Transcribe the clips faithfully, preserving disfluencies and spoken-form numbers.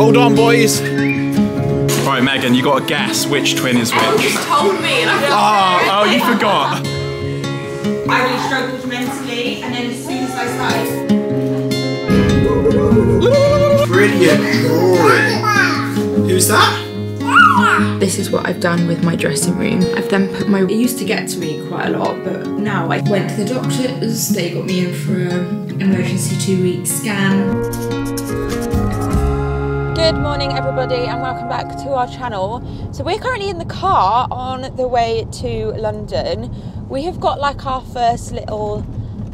Hold on, boys. Right, Megan, you got to guess which twin is which. Elle just told me and I forgot. Oh, oh, you forgot. I really struggled mentally, and then as soon as I started... Brilliant drawing. Who's that? This is what I've done with my dressing room. I've then put my... It used to get to me quite a lot, but now I went to the doctors. They got me in for an emergency two-week scan. Good morning, everybody, and welcome back to our channel. So we're currently in the car on the way to London. We have got like our first little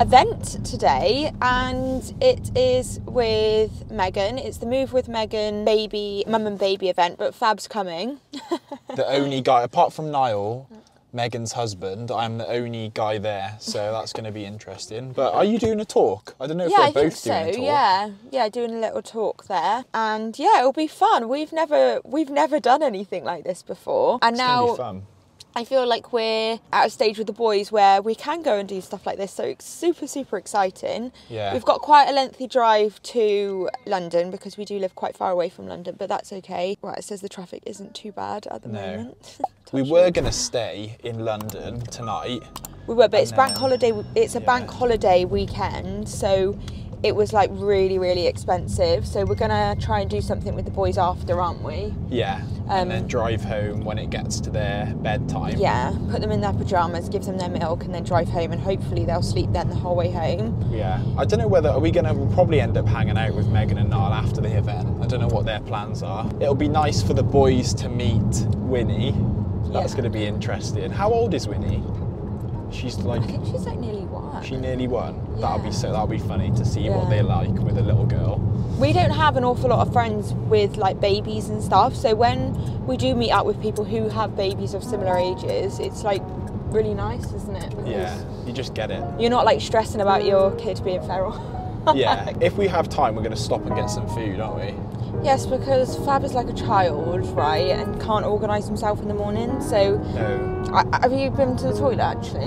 event today, and it is with Megan. It's the Move with Megan baby, mum and baby event, but Fab's coming. The only guy, apart from Niall, Megan's husband, I'm the only guy there, so that's going to be interesting. But are you doing a talk? I don't know if yeah, we're I both think so, doing a talk. Yeah, yeah, doing a little talk there, and yeah, it'll be fun. We've never, we've never done anything like this before, and it's now. Gonna be fun. I feel like we're at a stage with the boys where we can go and do stuff like this, so it's super, super exciting. Yeah. We've got quite a lengthy drive to London because we do live quite far away from London, but that's okay. Right, it says the traffic isn't too bad at the no. moment. We were going to stay in London tonight. We were, but it's then, bank holiday. It's a yeah. bank holiday weekend, so it was like really, really expensive. So we're going to try and do something with the boys after, aren't we? Yeah. Um, and then drive home when it gets to their bedtime. Yeah, put them in their pyjamas, give them their milk, and then drive home, and hopefully they'll sleep then the whole way home. Yeah, I don't know whether, are we going to, we'll probably end up hanging out with Megan and Niall after the event. I don't know what their plans are. It'll be nice for the boys to meet Winnie. That's yeah. going to be interesting. How old is Winnie? She's like... I think she's like nearly one. She nearly one. Yeah. That'll be so. That'll be funny to see yeah. what they're like with a little girl. We don't have an awful lot of friends with like babies and stuff. So when we do meet up with people who have babies of similar ages, it's like really nice, isn't it? Because yeah, you just get it. You're not like stressing about your kid being feral. Yeah. If we have time, we're going to stop and get some food, aren't we? Yes, because Fab is like a child, right, and can't organise himself in the morning. So. No. I, have you been to the toilet actually?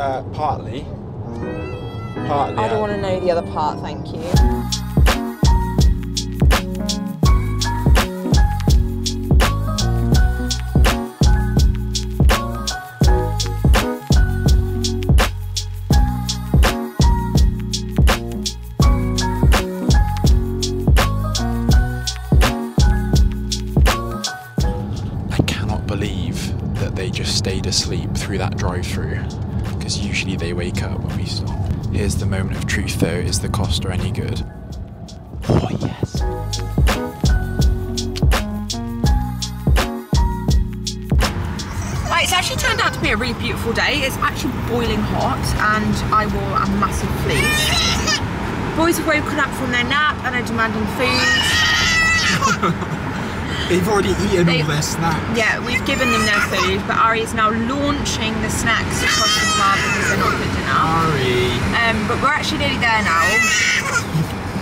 Uh, partly. Partly. I don't want to know the other part, thank you. I cannot believe that they just stayed asleep through that drive-through, because usually they wake up when we stop. Here's the moment of truth though, is the Costa any good? Oh yes! Right, it's actually turned out to be a really beautiful day. It's actually boiling hot and I wore a massive fleece. Boys have woken up from their nap and are demanding food. They've already eaten They've, all their snacks. Yeah, we've given them their food, but Ari is now launching the snacks across the bar because they're not good enough. Ari. Um, but we're actually nearly there now.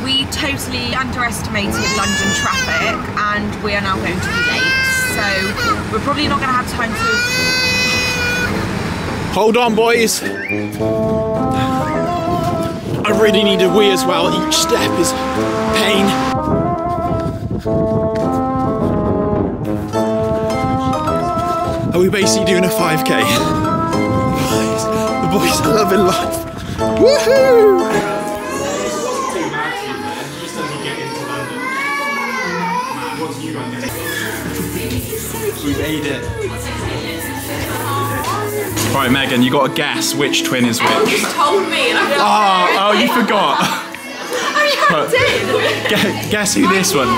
We totally underestimated London traffic, and we are now going to be late. So we're probably not going to have time to... Hold on, boys. I really need a wee as well. Each step is pain. Are we basically doing a five K? The boys are loving life. Woohoo! We made it. Right, Megan, you got to guess which twin is which. Elle just told me and I forgot. Oh, oh, you forgot. I did. Guess who this one?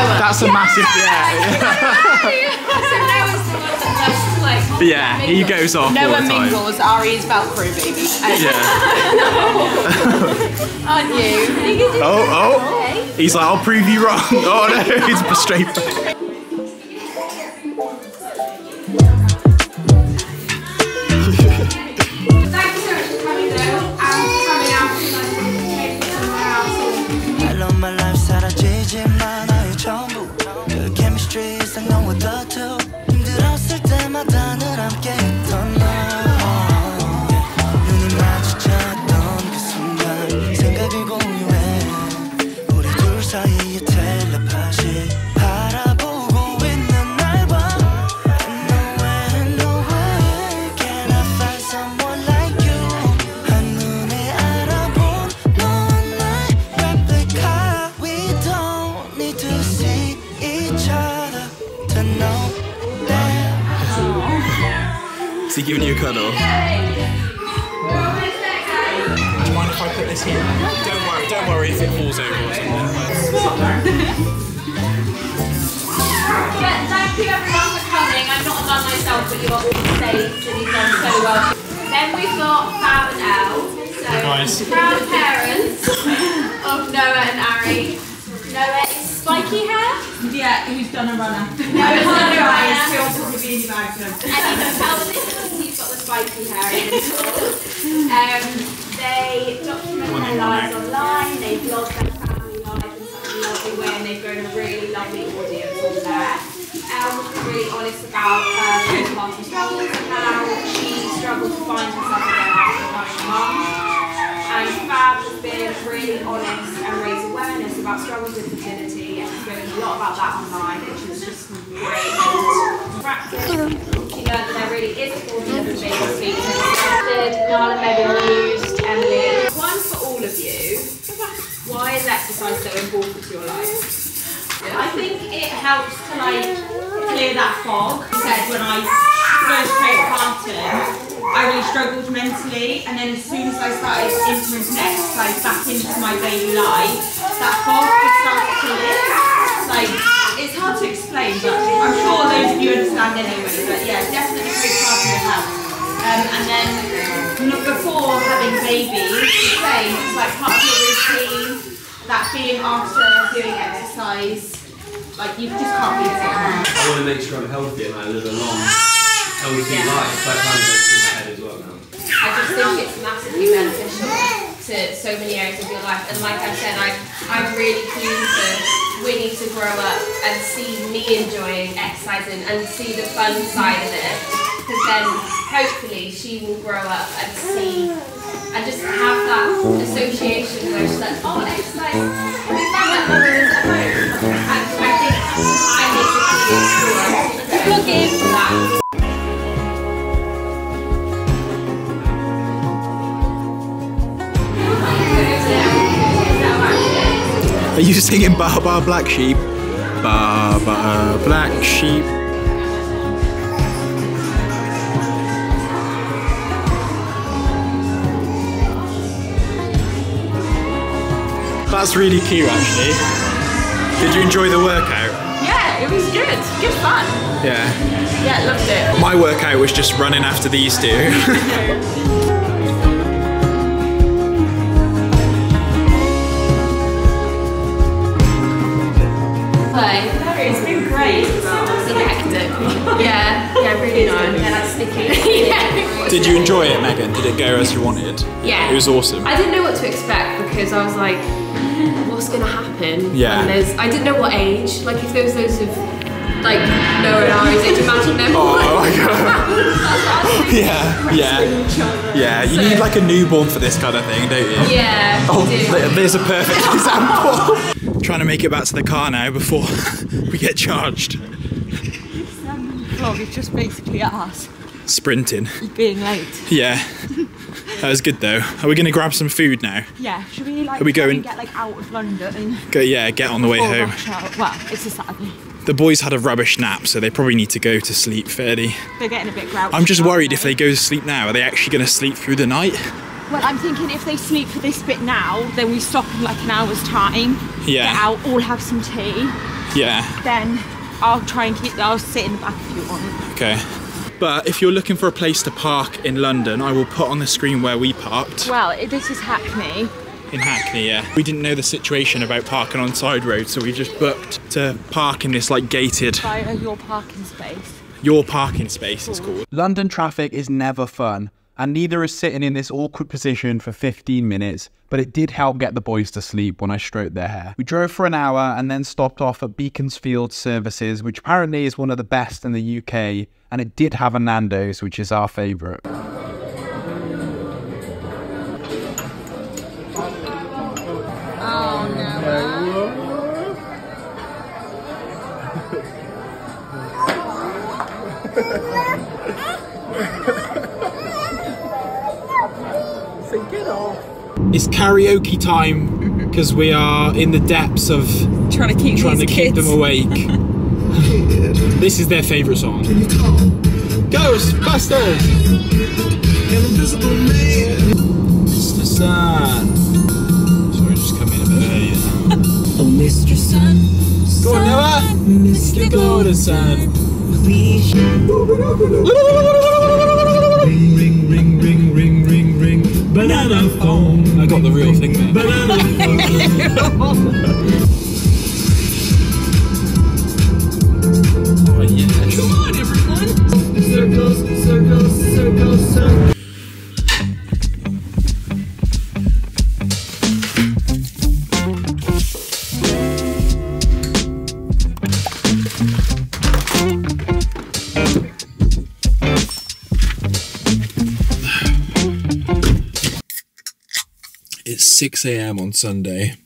That's a yeah! massive yeah. So yeah, he goes off. No one mingles. Ari is Velcro baby. Yeah. Aren't you? Oh oh. He's like, I'll prove you wrong. Oh no, he's straight back. I know what to do. actually giving you a cuddle. Do you mind if I put this here? Don't worry, don't worry if it falls over or something. Yeah, thank you everyone for coming. I've not done myself, but you've got all the states and you've done so well. Then we've got Fab and Elle. So, nice. Proud parents of Noah and Ari. Noah is spiky hair? Yeah, who's done a runner. Noah's done a runner. She also could be in America. And you can tell the difference he's got the spiky hair in the school. Um, they document their lives online, they vlog their family life in such a lovely way, and they've grown a really lovely audience on there. Elle was really honest about her postpartum struggles and how she struggled to find herself again after her mum. And Fab has been really honest and raised awareness about struggles with fertility and spoken a lot about that online, which is just great. Practice. She learned that there really is a formula for babies being tested. Niall and Megan used Emily. One for all of you. Why is exercise so important to your life? I think it helps to like clear that fog. I said when I first postpartum, I really struggled mentally, and then as soon as I started intermittent exercise back into my daily life, that fog just started to lift. Like, it's hard to explain, but I'm sure those of you understand anyway. But yeah, definitely postpartum helps. Um, and then before having babies, it's the same. It's like part of your routine. That feeling after doing exercise, like you just can't beat it. I want to make sure I'm healthy and I live a long, healthy yeah. life. That kind of goes through my head as well now. I just think it's massively beneficial to so many areas of your life. And like I said, I, I'm really keen to Winnie to grow up and see me enjoying exercising and see the fun side of it. Because then hopefully she will grow up and see and just have that association where she's like, oh, exercise, we found that mother is at home. And I think I need to be in school. It's a good game for that. Are you singing Ba Ba Black Sheep? Ba Ba Black Sheep. That's really cute, actually. Did you enjoy the workout? Yeah, it was good. Good fun. Yeah. Yeah, loved it. My workout was just running after these two. It's been great. It's been hectic. Yeah, yeah, really nice. Yeah, that's sticky. Yeah. Did you enjoy it, Megan? Did it go as you wanted? Yeah. It was awesome. I didn't know what to expect because I was like, what's going to happen? Yeah. And there's, I didn't know what age. Like, if there was those of, like, Noah and Ari's age, imagine them. Oh, like, my God. Yeah, yeah. Yeah, you so. Need, like, a newborn for this kind of thing, don't you? Yeah, oh, you do. There's a perfect example. Trying to make it back to the car now before we get charged. This um, vlog is just basically us. Sprinting. Being late. Yeah. That was good though. Are we going to grab some food now? Yeah. Should we like? Are we going? Get like out of London. Go, yeah. Get on the way home. Well, it's a Saturday. The boys had a rubbish nap, so they probably need to go to sleep fairly. They're getting a bit grouchy. I'm just worried if they go to sleep now, are they actually going to sleep through the night? Well, I'm thinking if they sleep for this bit now, then we stop in like an hour's time. Yeah. Get out, all have some tea. Yeah. Then I'll try and keep. I'll sit in the back if you want. Okay. But if you're looking for a place to park in London, I will put on the screen where we parked. Well, this is Hackney. In Hackney, yeah. We didn't know the situation about parking on side roads, so we just booked to park in this like gated... Via your parking space. Your parking space, cool. It's called. London traffic is never fun, and neither is sitting in this awkward position for fifteen minutes, but it did help get the boys to sleep when I stroked their hair. We drove for an hour and then stopped off at Beaconsfield Services, which apparently is one of the best in the U K, and it did have a Nando's, which is our favourite. Oh, no. So get off. It's karaoke time because we are in the depths of trying to keep trying to keep them awake. This is their favourite song. Can you come? Ghostbusters! Invisible Man! Mister Sun! Sorry, just come in a bit earlier. Oh, Mister Sun! Go on, Noah! Mister Golden Sun! Please! Ring, ring, ring, ring, ring, ring, ring. Banana phone! I got the real thing there. Banana phone! Oh, yeah. Come on, everyone! Circles, circles, circles, circles. It's six A M on Sunday.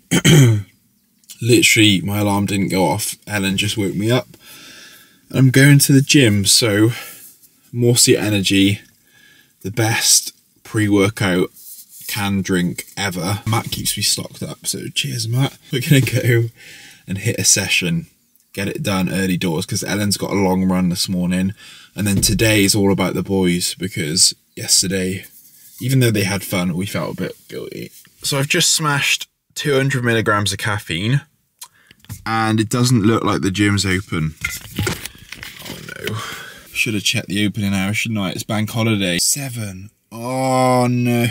Literally, my alarm didn't go off. Ellen just woke me up. I'm going to the gym, so Morsey Energy, the best pre-workout canned drink ever. Matt keeps me stocked up, so cheers, Matt. We're gonna go and hit a session, get it done early doors, because Ellen's got a long run this morning, and then today is all about the boys, because yesterday, even though they had fun, we felt a bit guilty. So I've just smashed two hundred milligrams of caffeine, and it doesn't look like the gym's open. Should have checked the opening hours, shouldn't I? It's bank holiday. Seven. Oh no.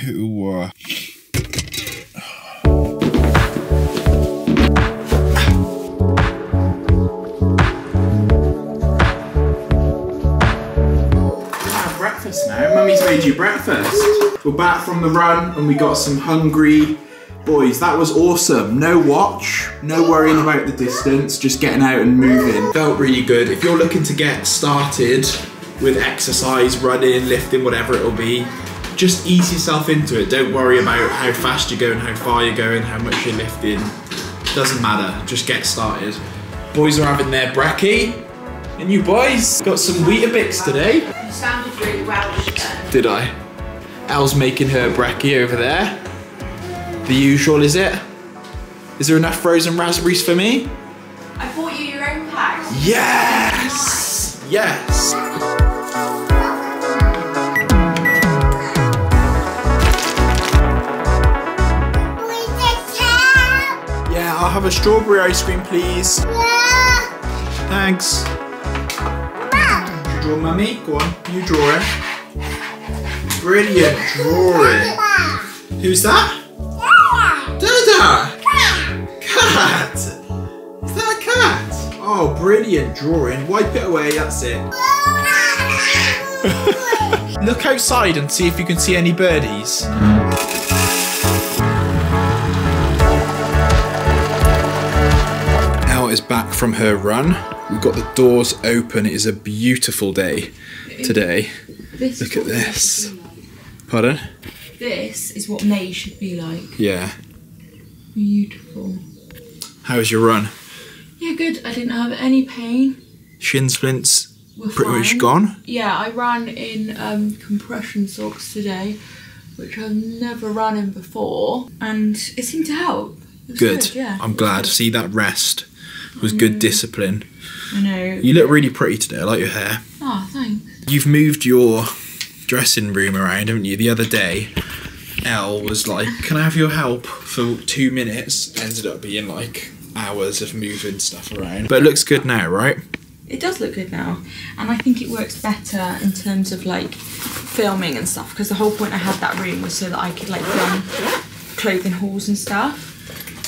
Have breakfast now. Mummy's made you breakfast. We're back from the run and we got some hungry boys. That was awesome. No watch, no worrying about the distance, just getting out and moving. Felt really good. If you're looking to get started with exercise, running, lifting, whatever it'll be, just ease yourself into it. Don't worry about how fast you're going, how far you're going, how much you're lifting. Doesn't matter, just get started. Boys are having their brekkie. And you boys got some Wheatabix today. You sounded really well. Did I? Elle's making her brekkie over there. The usual, is it? Is there enough frozen raspberries for me? I bought you your own pack. Yes! Yes! Yeah, I'll have a strawberry ice cream, please. Yeah. Thanks. Mum. You draw, Mummy? Go on, you draw it. Brilliant drawing. Who's that? Dada! Cat! Cat! Is that a cat? Oh, brilliant drawing. Wipe it away, that's it. Look outside and see if you can see any birdies. Elle is back from her run. We've got the doors open. It is a beautiful day today. This Look at this. Pardon? This is what May should be like. Yeah. Beautiful. How was your run? Yeah, good. I didn't have any pain. Shin splints were pretty fine. Much gone? Yeah, I ran in um, compression socks today, which I've never run in before, and it seemed to help. Good. good. Yeah. I'm glad. Good. See, that rest was good discipline. I know. You look really pretty today. I like your hair. Oh, thanks. You've moved your dressing room around, haven't you? The other day, Elle was like, can I have your help for two minutes? Ended up being like hours of moving stuff around. But it looks good now, right? It does look good now. And I think it works better in terms of like filming and stuff, because the whole point I had that room was so that I could like film clothing hauls and stuff.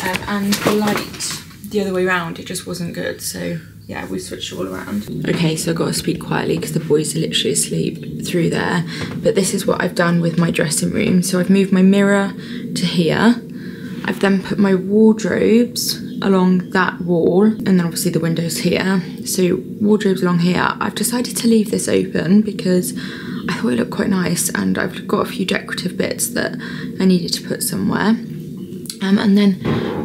Um, and the light the other way around, it just wasn't good. So yeah, we switched all around. Okay, so I've got to speak quietly because the boys are literally asleep through there. But this is what I've done with my dressing room. So I've moved my mirror to here. I've then put my wardrobes along that wall, and then obviously the windows here. So wardrobes along here. I've decided to leave this open because I thought it looked quite nice, and I've got a few decorative bits that I needed to put somewhere. Um, and then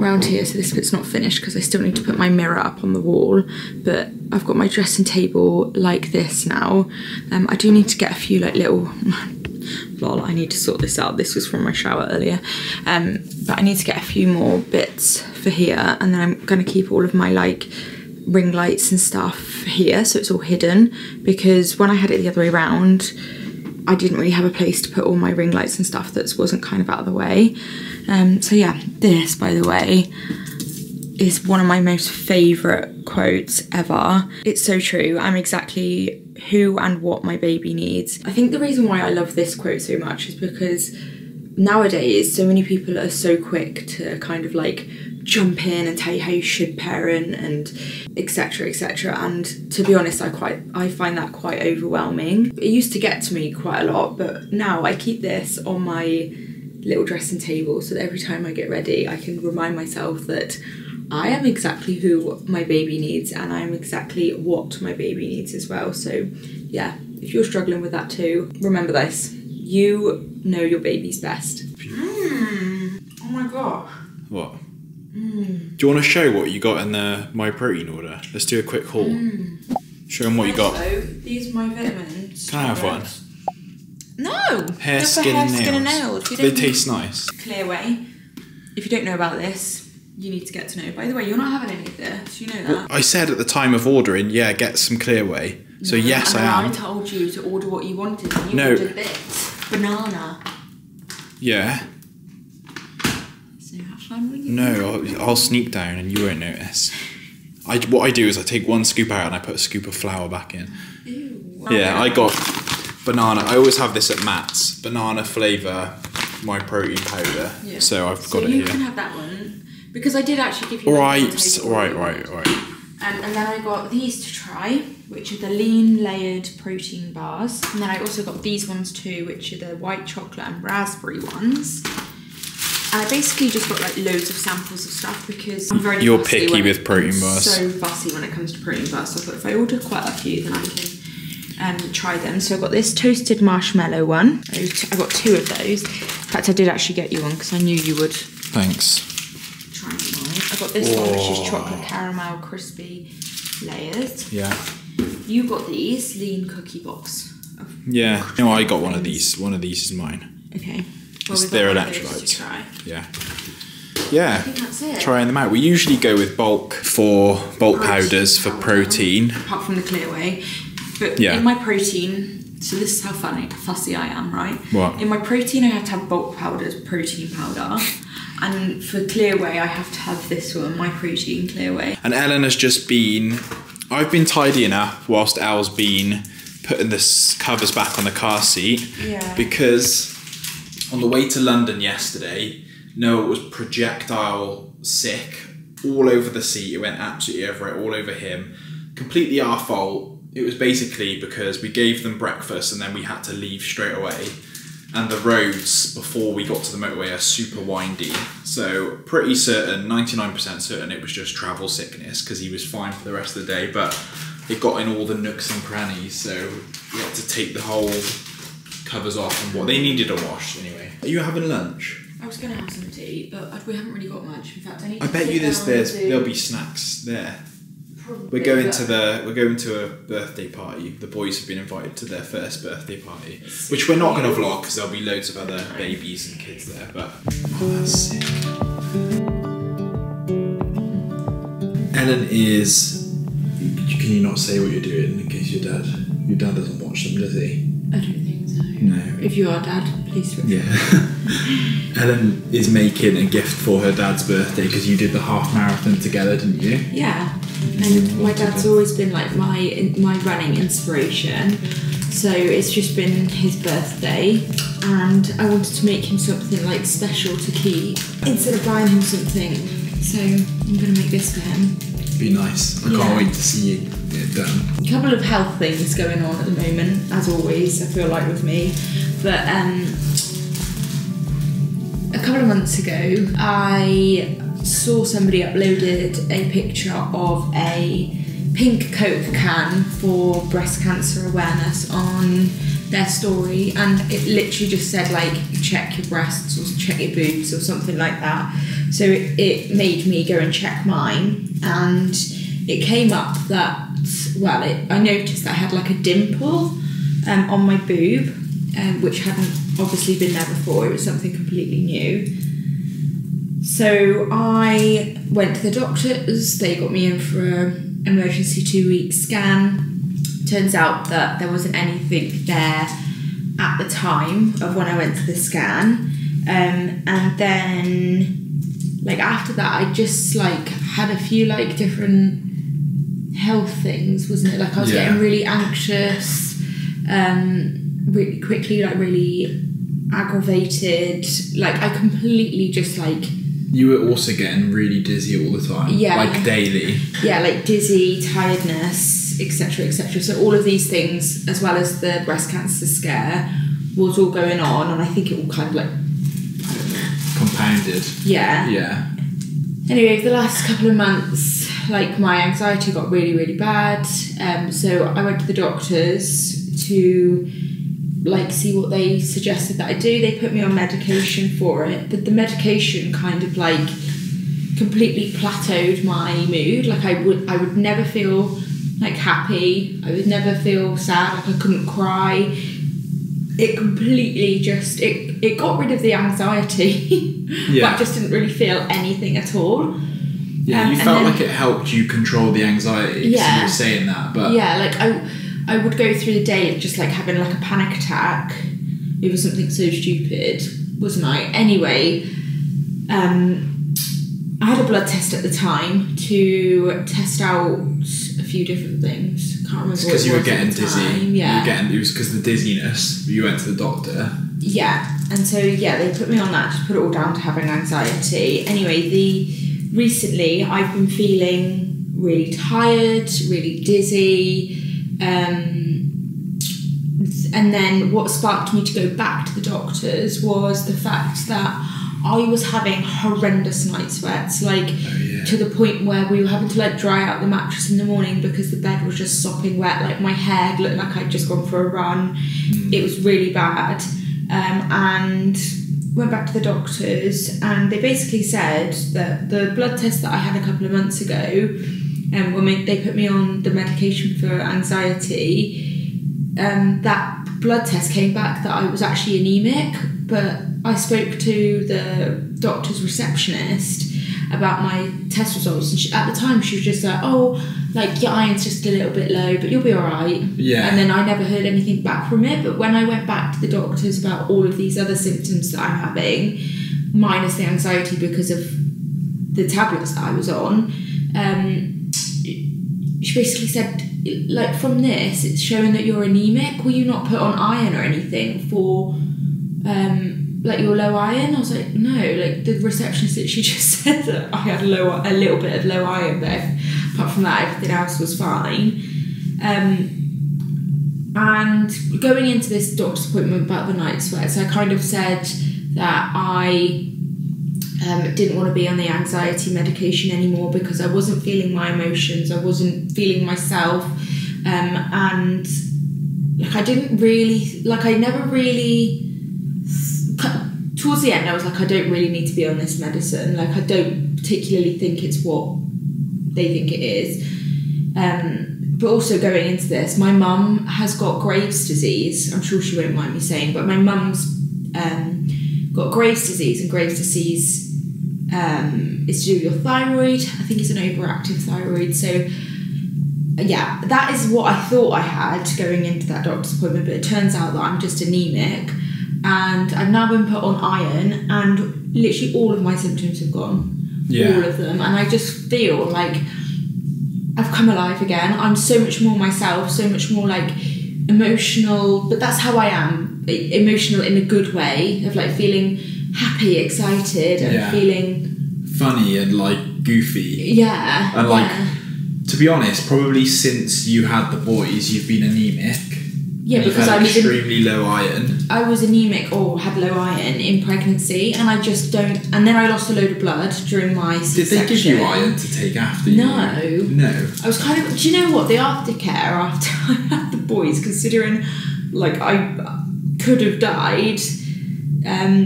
around here, so this bit's not finished because I still need to put my mirror up on the wall, but I've got my dressing table like this now. Um, I do need to get a few like little, lol, I need to sort this out. This was from my shower earlier. Um, but I need to get a few more bits for here, and then I'm going to keep all of my like ring lights and stuff here, so it's all hidden, because when I had it the other way around, I didn't really have a place to put all my ring lights and stuff that wasn't kind of out of the way. Um, so yeah, this, by the way, is one of my most favourite quotes ever. It's so true. I'm exactly who and what my baby needs. I think the reason why I love this quote so much is because nowadays so many people are so quick to kind of like jump in and tell you how you should parent and etc etc, and to be honest, I quite I find that quite overwhelming. It used to get to me quite a lot, but now I keep this on my little dressing table so that every time I get ready I can remind myself that I am exactly who my baby needs and I am exactly what my baby needs as well. So yeah, if you're struggling with that too, remember this. You know your baby's best. Mm. Oh my god. What? Mm. Do you want to show what you got in the MyProtein order? Let's do a quick haul. Mm. Show them what also, you got. Also, these are my vitamins. Can I have one? No. Hair, skin, hair and skin and nails. They taste nice. Clear way. If you don't know about this, you need to get to know. By the way, you're not having any of this. You know that. Well, I said at the time of ordering, yeah, get some clear way. So no, yes, I, I am. I told you to order what you wanted. And you no. ordered this. Banana. Yeah. So have fun with you. No, I'll, I'll sneak down and you won't notice. I, what I do is I take one scoop out and I put a scoop of flour back in. Ew. Yeah, oh. I got banana. I always have this at Matt's. Banana flavour, MyProtein powder. Yeah. So I've so got it here. You can have that one. Because I did actually give you all right, all right, all right, all right. Um, and then I got these to try, which are the lean layered protein bars. And then I also got these ones too, which are the white chocolate and raspberry ones. And I basically just got like loads of samples of stuff because I'm very You're picky with protein I'm bars. so fussy when it comes to protein bars. So I thought if I order quite a few, then I can um, try them. So I got this toasted marshmallow one. I got two of those. In fact, I did actually get you one because I knew you would. Thanks. Try them all. I got this Whoa. one, which is chocolate caramel crispy layers. Yeah. You got these lean cookie box. Of yeah. Cookie no, I got things. one of these. One of these is mine. Okay. Well, they're electrolytes. Try. Yeah. Yeah. I think that's it. Trying them out. We usually go with bulk for bulk protein powders for powder. protein. Apart from the clear way, but yeah. in my protein. So this is how funny, fussy I am, right? What? In my protein, I have to have bulk powders, protein powder. And for clear way, I have to have this one, my protein clear way. And Ellen has just been, I've been tidying up whilst Al's been putting the covers back on the car seat. Yeah. Because on the way to London yesterday, Noah was projectile sick all over the seat. It went absolutely over it, all over him. Completely our fault. It was basically because we gave them breakfast and then we had to leave straight away. And the roads before we got to the motorway are super windy. So pretty certain, ninety-nine percent certain it was just travel sickness because he was fine for the rest of the day, but it got in all the nooks and crannies. So we had to take the whole covers off and what they needed a wash anyway. Are you having lunch? I was gonna have something to eat, but we haven't really got much. In fact, I need to I bet you there's, there's, to... there'll be snacks there. We're going to the we're going to a birthday party. The boys have been invited to their first birthday party, which we're not going to vlog because there'll be loads of other babies and kids there. But oh, that's sick. Ellen is. Can you not say what you're doing in case your dad your dad doesn't watch them, does he? I don't think so. No. If you are dad, please. Remember. Yeah. Ellen is making a gift for her dad's birthday because you did the half marathon together, didn't you? Yeah. And my dad's always been like my my running inspiration, so it's just been his birthday and I wanted to make him something like special to keep instead of buying him something, so I'm gonna make this for him. Be nice. I yeah. can't wait to see you get it done. A couple of health things going on at the moment, as always, I feel like with me, but um, a couple of months ago I saw somebody uploaded a picture of a pink Coke can for breast cancer awareness on their story, and it literally just said like check your breasts or check your boobs or something like that, so it, it made me go and check mine, and it came up that well it, I noticed that I had like a dimple um, on my boob um, which hadn't obviously been there before. It was something completely new. So I went to the doctors, they got me in for a emergency two-week scan. Turns out that there wasn't anything there at the time of when I went to the scan. Um, and then, like, after that, I just, like, had a few, like, different health things, wasn't it? Like, I was yeah. getting really anxious, um, really quickly, like, really aggravated. Like, I completely just, like... You were also getting really dizzy all the time. Yeah. Like, daily. Yeah, like, dizzy, tiredness, et cetera, et cetera. So all of these things, as well as the breast cancer scare, was all going on, and I think it all kind of, like... Compounded. Yeah. Yeah. Anyway, over the last couple of months, like, my anxiety got really, really bad. Um, so I went to the doctors to, like, see what they suggested that I do. They put me on medication for it, but the medication kind of, like, completely plateaued my mood. Like, I would, I would never feel, like, happy. I would never feel sad. Like, I couldn't cry. It completely just, it, it got rid of the anxiety. Yeah. But I just didn't really feel anything at all. Yeah, um, you felt then, like, it helped you control the anxiety. Yeah. You were saying that, but... Yeah, like, I I would go through the day just, like, having, like, a panic attack over something so stupid, wasn't I? Anyway, um, I had a blood test at the time to test out a few different things. Can't remember it's what it was because you were getting dizzy. Time. Yeah. You were getting, it was because of the dizziness. You went to the doctor. Yeah. And so, yeah, they put me on that to put it all down to having anxiety. Anyway, the recently I've been feeling really tired, really dizzy. Um, and then what sparked me to go back to the doctors was the fact that I was having horrendous night sweats, like, oh, yeah. to the point where we were having to, like, dry out the mattress in the morning because the bed was just sopping wet. Like, my hair looked like I'd just gone for a run. Mm. It was really bad. Um, and went back to the doctors, and they basically said that the blood test that I had a couple of months ago, Um, when they put me on the medication for anxiety, um, that blood test came back that I was actually anemic. But I spoke to the doctor's receptionist about my test results, and she, at the time she was just like, oh, like, your iron's just a little bit low, but you'll be all right. Yeah. And then I never heard anything back from it. But when I went back to the doctors about all of these other symptoms that I'm having, minus the anxiety because of the tablets that I was on, um, she basically said, like, from this, it's showing that you're anemic. Were you not put on iron or anything for, um, like, your low iron? I was like, no. Like, the receptionist, she just said that I had low, a little bit of low iron, but apart from that, everything else was fine. Um, and going into this doctor's appointment about the night sweats, I kind of said that I... Um, didn't want to be on the anxiety medication anymore because I wasn't feeling my emotions, I wasn't feeling myself, um, and, like, I didn't really, like, I never really, towards the end I was like, I don't really need to be on this medicine, like, I don't particularly think it's what they think it is. Um, but also going into this, my mum has got Graves' disease. I'm sure she won't mind me saying, but my mum's um, got Graves' disease, and Graves' disease Um, it's due to your thyroid. I think it's an overactive thyroid. So, yeah, that is what I thought I had going into that doctor's appointment, but it turns out that I'm just anemic, and I've now been put on iron, and literally all of my symptoms have gone. Yeah. All of them. And I just feel like I've come alive again. I'm so much more myself, so much more, like, emotional, but that's how I am. Emotional in a good way, of, like, feeling happy, excited, and yeah. feeling funny and, like, goofy. Yeah. And, like, yeah. to be honest, probably since you had the boys, you've been anemic. Yeah, because I was extremely low iron. I was anemic or had low iron in pregnancy, and I just don't. And then I lost a load of blood during my C-section. Did they give you iron to take after you? No. No. I was kind of. Do you know what? The aftercare after I had the boys, considering, like, I could have died. Um.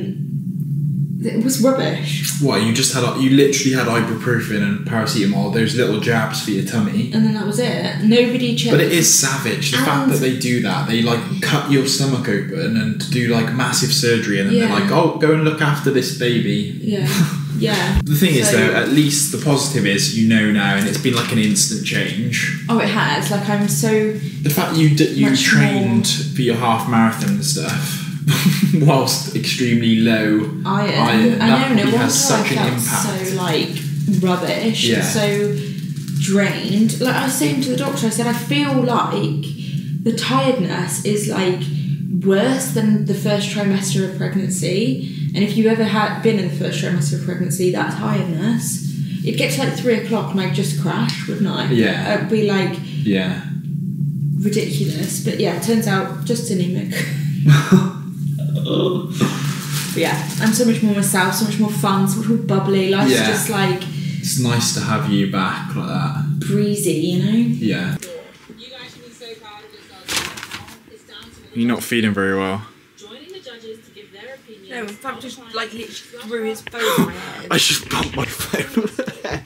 It was rubbish. What, you just had, you literally had ibuprofen and paracetamol, those little jabs for your tummy, and then that was it. Nobody checked. But it is savage, the and fact that they do that. They, like, cut your stomach open and do, like, massive surgery, and then yeah. they're like, oh, go and look after this baby. Yeah. Yeah. The thing so, is though, at least the positive is, you know now, and it's been like an instant change. Oh, it has. Like, I'm so... The fact you d- you trained more... for your half marathon and stuff whilst extremely low iron, iron that I know, no, has such I an impact. So like rubbish, yeah. So drained. Like, I was saying to the doctor, I said I feel like the tiredness is like worse than the first trimester of pregnancy. And if you ever had been in the first trimester of pregnancy, that tiredness, it'd get to like three o'clock and I'd just crash, wouldn't I? Yeah. It'd be like yeah, ridiculous. But yeah, it turns out just anemic. But yeah, I'm so much more myself, so much more fun, so much more bubbly. Life's yeah. just like... It's nice to have you back like that. Breezy, you know? Yeah. You're not feeling very well. No, Fab just like literally threw his phone on my head. I just bumped my phone on the head.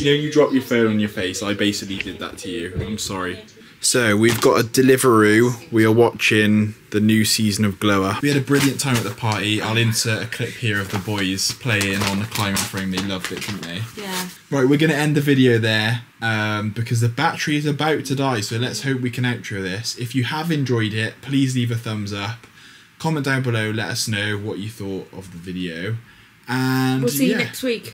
You know, you drop your phone on your face. I basically did that to you. I'm sorry. So we've got a Deliveroo. We are watching the new season of Gloa. We had a brilliant time at the party. I'll insert a clip here of the boys playing on the climbing frame. They loved it, didn't they? Yeah. Right, we're going to end the video there um, because the battery is about to die. So let's hope we can outro this. If you have enjoyed it, please leave a thumbs up. Comment down below. Let us know what you thought of the video. And we'll see yeah. you next week.